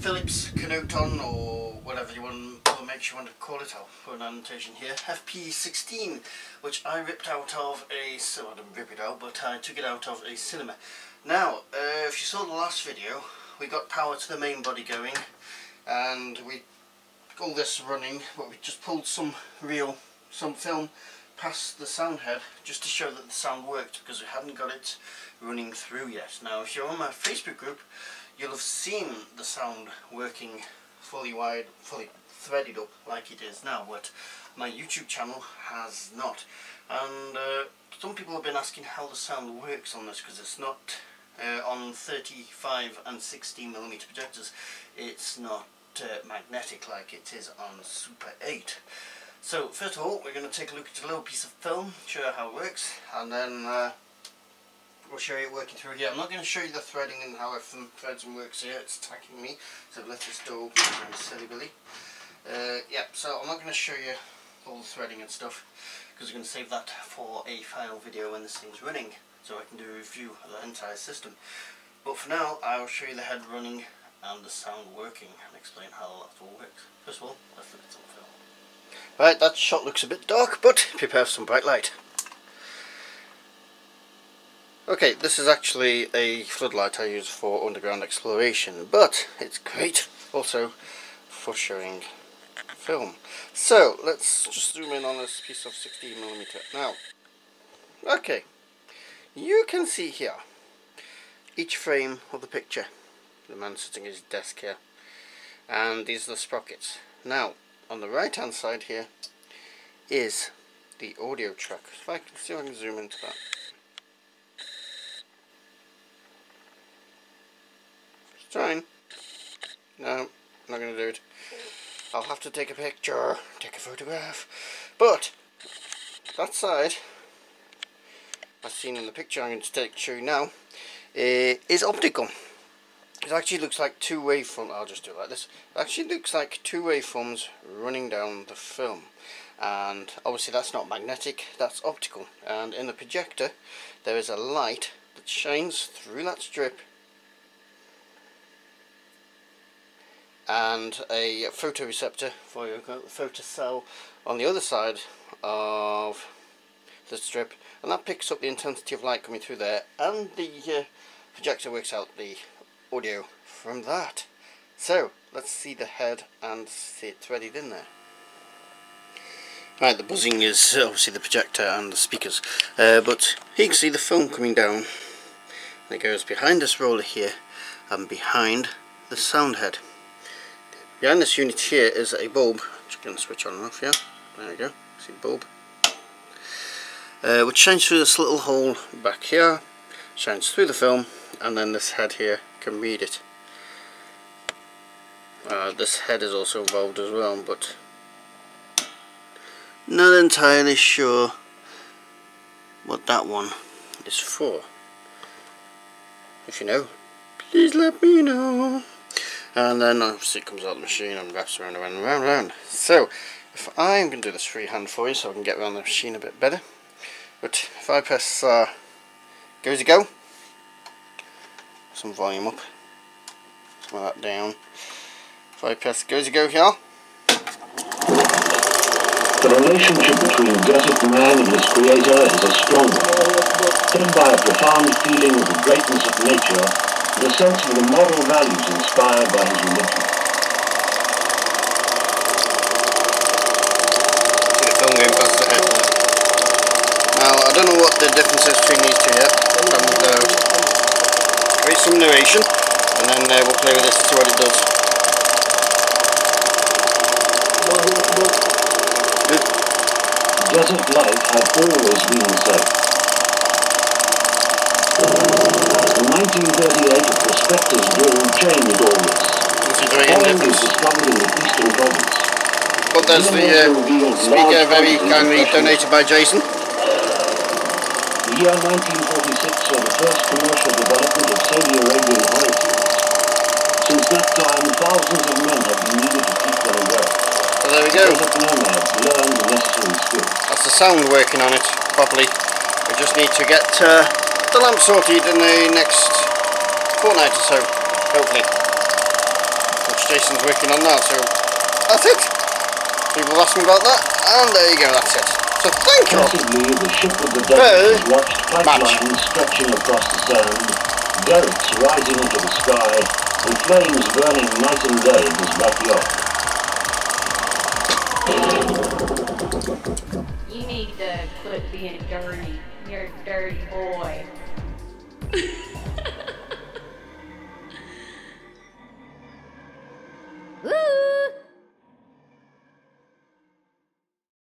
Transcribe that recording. Phillips Kinoton, or whatever you want, what makes you want to call it. I'll put an annotation here, FP16, which I ripped out of a, so I didn't rip it out, but I took it out of a cinema. Now, if you saw the last video, we got power to the main body going, and we got all this running, but we just pulled some film past the sound head just to show that the sound worked, because we hadn't got it running through yet. Now, if you're on my Facebook group, you'll have seen the sound working fully wide, fully threaded up like it is now, but my YouTube channel has not. And some people have been asking how the sound works on this, because it's not on 35 and 16mm projectors. It's not magnetic like it is on Super 8. So first of all, we're going to take a look at a little piece of film, show you how it works, and then we'll show you it working through here. I'm not going to show you the threading and how everything threads and works here, it's attacking me. So let this door open, I'm silly billy. Yeah, so I'm not going to show you all the threading and stuff, because we're going to save that for a final video when this thing's running, so I can do a review of the entire system. But for now, I'll show you the head running and the sound working, and explain how that all works. First of all, let's look at some film. Right, that shot looks a bit dark, but prepare for some bright light. Okay, this is actually a floodlight I use for underground exploration, but it's great also for showing film. So, let's just zoom in on this piece of 16mm now. Okay, you can see here each frame of the picture. The man sitting at his desk here, and these are the sprockets. Now, on the right hand side here is the audio track. If I can see if I can zoom into that. Just trying. No, not going to do it. I'll have to take a picture, take a photograph. But that side, as seen in the picture I'm going to show you now, is optical. It actually looks like two waveforms. I'll just do it like this. It actually looks like two waveforms running down the film, and obviously that's not magnetic, that's optical. And in the projector there is a light that shines through that strip, and a photoreceptor for your photocell on the other side of the strip, and that picks up the intensity of light coming through there, and the projector works out the audio from that. So let's see the head and see it threaded in there. Right, the buzzing is obviously the projector and the speakers, but you can see the film coming down, and it goes behind this roller here and behind the sound head. Behind this unit here is a bulb, which I'm going to switch on and off here. There we go, see the bulb, which shines through this little hole back here, shines through the film, and then this head here can read it. This head is also involved as well, but not entirely sure what that one is for. If you know, please let me know. And then obviously it comes out of the machine and wraps around and around and around, So if I'm going to do this freehand for you so I can get around the machine a bit better, but if I press go as you go, some volume up, some of that down. If I press go as you go here. The relationship between gutted man and his creator is a strong one, given by a profound feeling of the greatness of nature and a sense of the moral values inspired by his religion. See the film going past the head. Now, I don't know what the difference is between these two yet. Create some narration, and then we'll play with this to see what it does. Desert life had always been so. In 1938, a prospector's drill changed all this. Oil was discovered in the eastern province. But there's the speaker, very kindly donated by Jason. The year 1946 saw the first commercial development of Saudi Arabian oilfields. Since that time, thousands of men have been needed to keep their work. So there we go. Nomads learned the necessary skills. That's the sound working on it properly. We just need to get the lamp sorted in the next fortnight or so. hopefully. Which Jason's working on now, so that's it. People have asked me about that, and there you go, that's it. So thank you all. The ship of the Douglas watched pipelines stretching across the sand, derricks rising into the sky, and flames burning night and day in his backyard. You need to quit being dirty. You're a dirty boy.